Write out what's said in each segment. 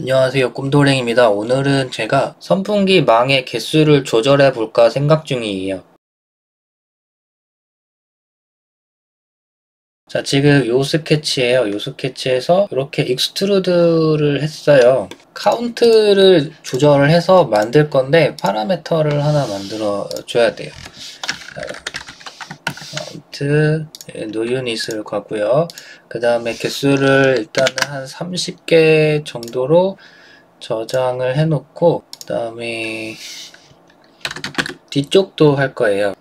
안녕하세요, 꼼도랭입니다. 오늘은 제가 선풍기 망의 개수를 조절해 볼까 생각 중이에요. 자, 지금 요 스케치예요. 요 스케치에서 이렇게 익스트루드를 했어요. 카운트를 조절을 해서 만들 건데 파라미터를 하나 만들어 줘야 돼요. 카운트, 노유닛을 가고요. 그 다음에 개수를 일단은 한 30개 정도로 저장을 해놓고, 그 다음에 뒤쪽도 할 거예요.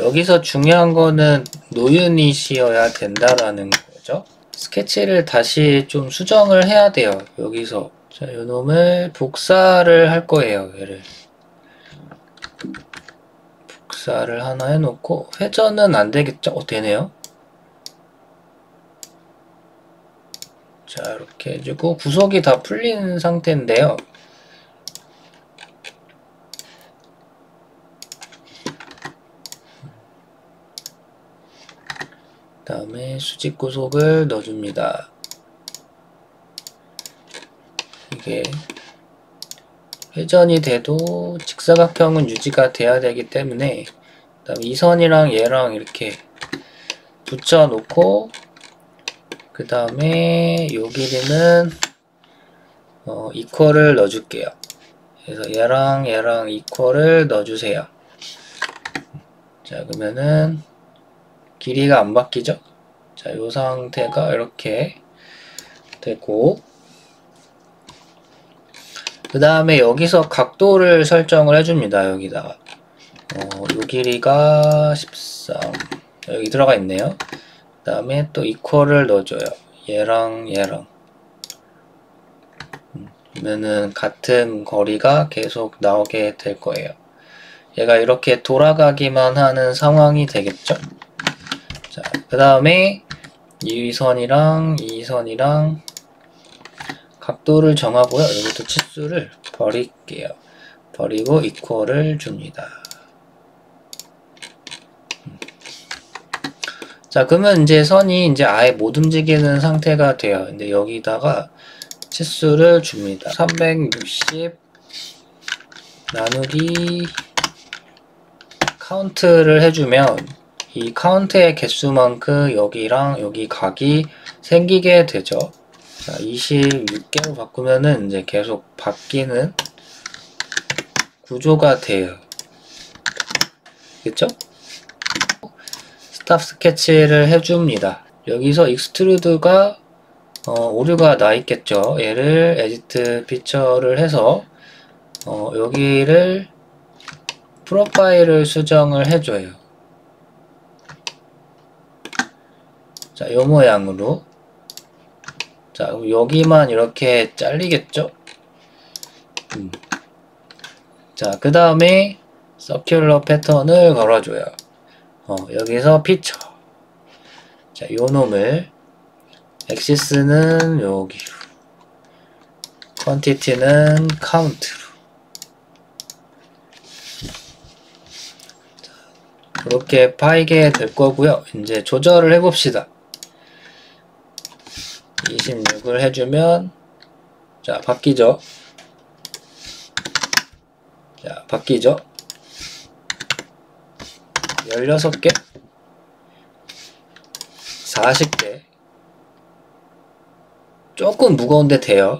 여기서 중요한 거는 노유닛이어야 된다라는 거죠. 스케치를 다시 좀 수정을 해야 돼요. 여기서 자, 요놈을 복사를 할 거예요. 얘를 복사를 하나 해놓고, 회전은 안 되겠죠? 되네요. 자, 이렇게 해주고, 구석이 다 풀린 상태인데요. 그 다음에 수직 구석을 넣어줍니다. 이게 회전이 돼도 직사각형은 유지가 돼야 되기 때문에, 그다음에 이 선이랑 얘랑 이렇게 붙여 놓고, 그 다음에 요 길이는 이퀄을 넣어 줄게요. 그래서 얘랑 이퀄을 넣어 주세요. 자, 그러면은 길이가 안 바뀌죠? 자, 요 상태가 이렇게 되고, 그 다음에 여기서 각도를 설정을 해줍니다. 여기다가 요 길이가 13, 여기 들어가 있네요. 그 다음에 또 이퀄을 넣어줘요. 얘랑 그러면은 같은 거리가 계속 나오게 될 거예요. 얘가 이렇게 돌아가기만 하는 상황이 되겠죠? 자, 그 다음에 이 선이랑 이 선이랑 각도를 정하고요. 여기도 치수를 버릴게요. 버리고 이퀄을 줍니다. 자, 그러면 이제 선이 이제 아예 못 움직이는 상태가 돼요. 근데 여기다가 치수를 줍니다. 360 나누기 카운트를 해주면 이 카운트의 개수만큼 여기랑 여기 각이 생기게 되죠. 자, 26개로 바꾸면은 이제 계속 바뀌는 구조가 돼요. 그쵸? 스탑 스케치를 해줍니다. 여기서 익스트루드가 오류가 나 있겠죠. 얘를 에디트 피처를 해서 여기를 프로파일을 수정을 해줘요. 자, 요 모양으로. 자, 그럼 여기만 이렇게 잘리겠죠? 자, 그 다음에 서큘러 패턴을 걸어줘요. 여기서 피처. 자, 요 놈을 엑시스는 여기로, 퀀티티는 카운트로. 자, 그렇게 파이게 될 거고요. 이제 조절을 해봅시다. 26을 해주면, 자, 바뀌죠? 자, 바뀌죠? 16개? 40개? 조금 무거운데 돼요.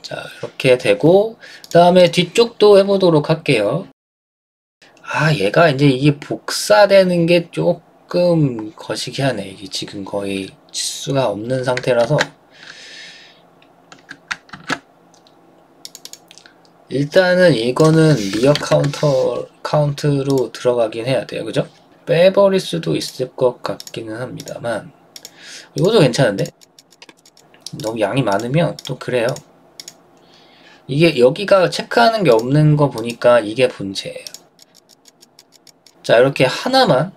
자, 이렇게 되고, 그 다음에 뒤쪽도 해보도록 할게요. 아, 얘가 이제 이게 복사되는 게 조금 거시기하네. 이게 지금 거의 치수가 없는 상태라서 일단은 이거는 리어 카운트로 들어가긴 해야 돼요. 그죠? 빼버릴 수도 있을 것 같기는 합니다만, 이것도 괜찮은데? 너무 양이 많으면 또 그래요. 이게 여기가 체크하는 게 없는 거 보니까 이게 본체예요. 자, 이렇게 하나만.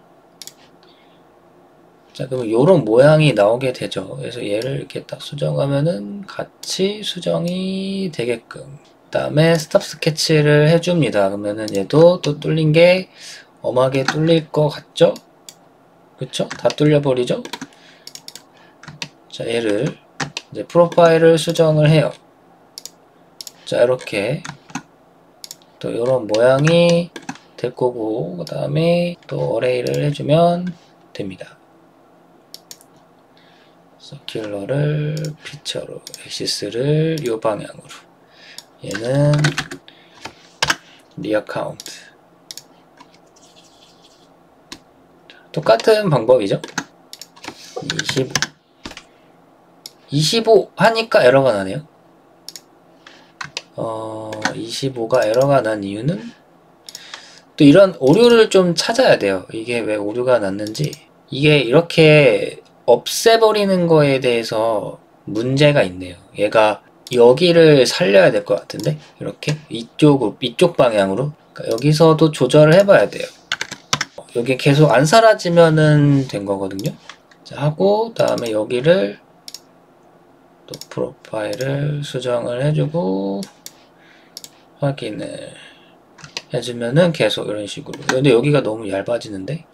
자, 그럼 요런 모양이 나오게 되죠. 그래서 얘를 이렇게 딱 수정하면은 같이 수정이 되게끔. 그 다음에 스탑 스케치를 해줍니다. 그러면은 얘도 또 뚫린 게 엄하게 뚫릴 것 같죠? 그쵸? 다 뚫려버리죠? 자, 얘를 이제 프로파일을 수정을 해요. 자, 이렇게 또 이런 모양이 될 거고, 그 다음에 또 어레이를 해주면 됩니다. 서큘러를 피처로, 엑시스를 이 방향으로, 얘는 리어 카운트. 똑같은 방법이죠. 25 하니까 에러가 나네요. 25가 에러가 난 이유는 또 이런 오류를 좀 찾아야 돼요. 이게 왜 오류가 났는지, 이게 이렇게 없애버리는 거에 대해서 문제가 있네요. 얘가 여기를 살려야 될 것 같은데, 이렇게 이쪽 방향으로. 그러니까 여기서도 조절을 해봐야 돼요. 여기 계속 안 사라지면은 된 거거든요. 자, 하고 다음에 여기를 또 프로파일을 수정을 해주고 확인을 해주면은 계속 이런 식으로. 근데 여기가 너무 얇아지는데,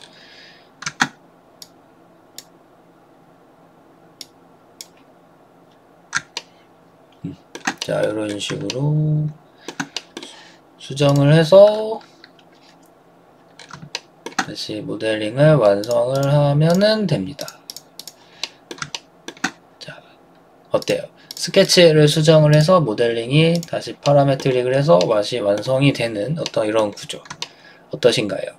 자, 이런 식으로 수정을 해서 다시 모델링을 완성을 하면은 됩니다. 자, 어때요? 스케치를 수정을 해서 모델링이 다시 파라메트릭을 해서 다시 완성이 되는 어떤 이런 구조. 어떠신가요?